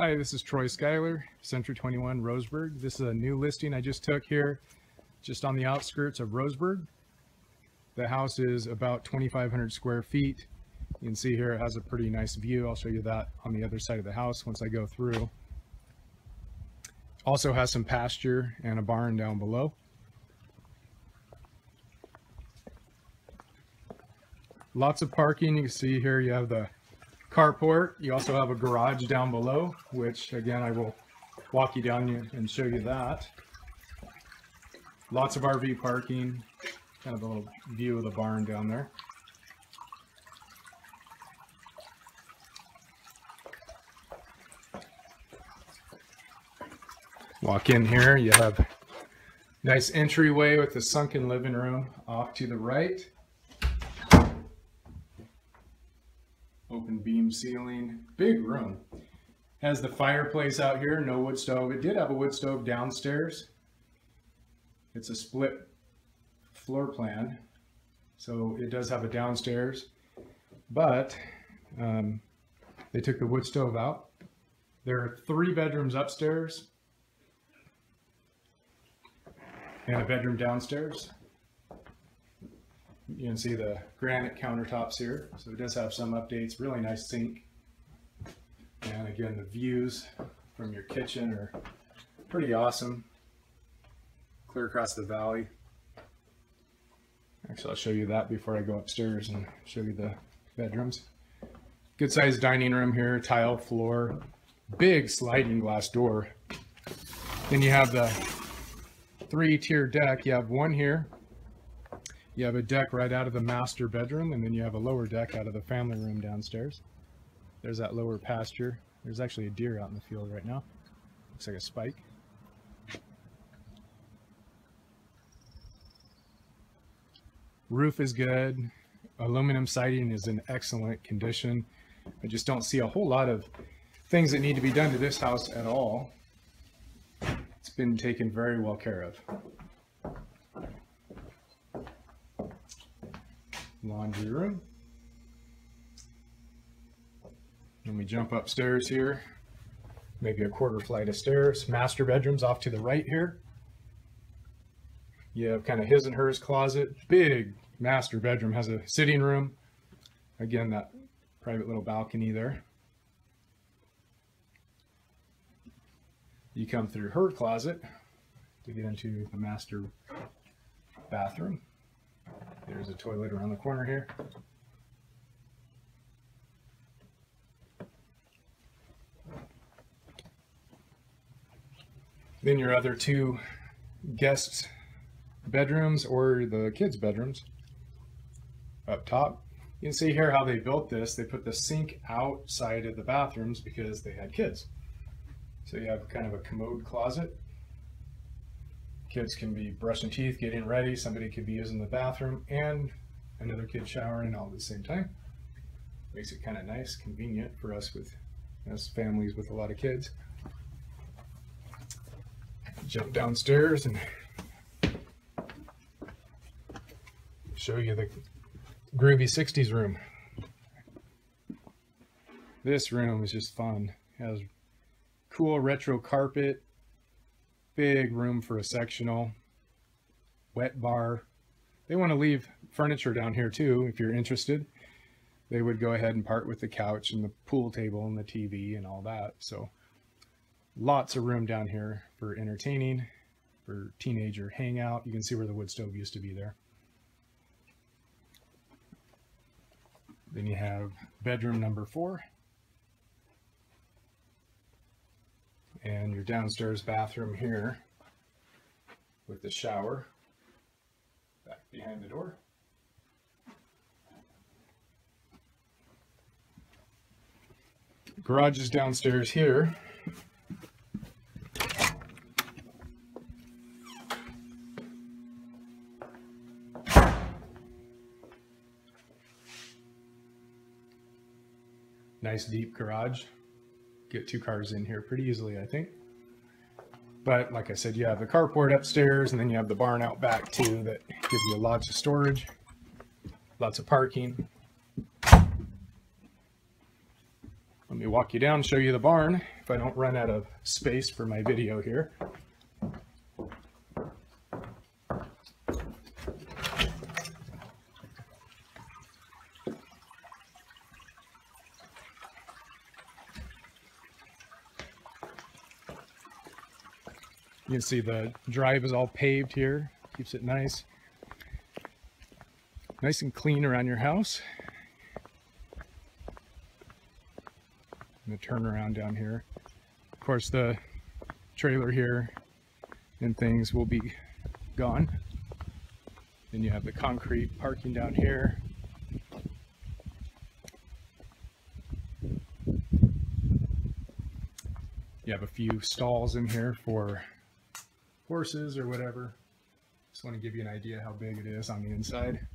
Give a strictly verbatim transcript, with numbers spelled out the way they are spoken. Hi, this is Troy Schuyler, Century twenty-one Roseburg. This is a new listing I just took here, just on the outskirts of Roseburg. The house is about twenty-five hundred square feet. You can see here it has a pretty nice view. I'll show you that on the other side of the house once I go through. Also has some pasture and a barn down below. Lots of parking. You can see here you have the carport. You also have a garage down below, which again I will walk you down and show you that. Lots of R V parking, kind of a little view of the barn down there. Walk in here, you have a nice entryway with the sunken living room off to the right. Open beam ceiling, big room. Has the fireplace out here, no wood stove. It did have a wood stove downstairs. It's a split floor plan, so it does have a downstairs, but um, they took the wood stove out. There are three bedrooms upstairs and a bedroom downstairs. You can see the granite countertops here, so it does have some updates. Really nice sink, and again the views from your kitchen are pretty awesome, clear across the valley. Actually, I'll show you that before I go upstairs and show you the bedrooms. Good sized dining room here, tile floor, big sliding glass door. Then you have the three tier deck. You have one here. You have a deck right out of the master bedroom, and then you have a lower deck out of the family room downstairs. There's that lower pasture. There's actually a deer out in the field right now. Looks like a spike. Roof is good. Aluminum siding is in excellent condition. I just don't see a whole lot of things that need to be done to this house at all. It's been taken very well care of. Laundry room. When we jump upstairs here, maybe a quarter flight of stairs. Master bedroom's off to the right here. You have kind of his and hers closet. Big master bedroom, has a sitting room. Again, that private little balcony there. You come through her closet to get into the master bathroom. There's a toilet around the corner here. Then your other two guest bedrooms, or the kids' bedrooms, up top. You can see here how they built this. They put the sink outside of the bathrooms because they had kids. So you have kind of a commode closet. Kids can be brushing teeth, getting ready, somebody could be using the bathroom, and another kid showering all at the same time. Makes it kind of nice, convenient for us with us families with a lot of kids. Jump downstairs and show you the groovy sixties room. This room is just fun. It has cool retro carpet. Big room for a sectional, wet bar. They want to leave furniture down here too. If you're interested, they would go ahead and part with the couch and the pool table and the T V and all that. So lots of room down here for entertaining, for teenager hangout. You can see where the wood stove used to be there. Then you have bedroom number four. And your downstairs bathroom here with the shower back behind the door. Garage is downstairs here. Nice deep garage. Get two cars in here pretty easily, I think. But like I said, you have the carport upstairs, and then you have the barn out back too that gives you lots of storage, lots of parking. Let me walk you down and show you the barn if I don't run out of space for my video here. You can see the drive is all paved here, keeps it nice. Nice and clean around your house. I'm gonna turn around down here. Of course, the trailer here and things will be gone. Then you have the concrete parking down here. You have a few stalls in here for horses or whatever. Just want to give you an idea how big it is on the inside.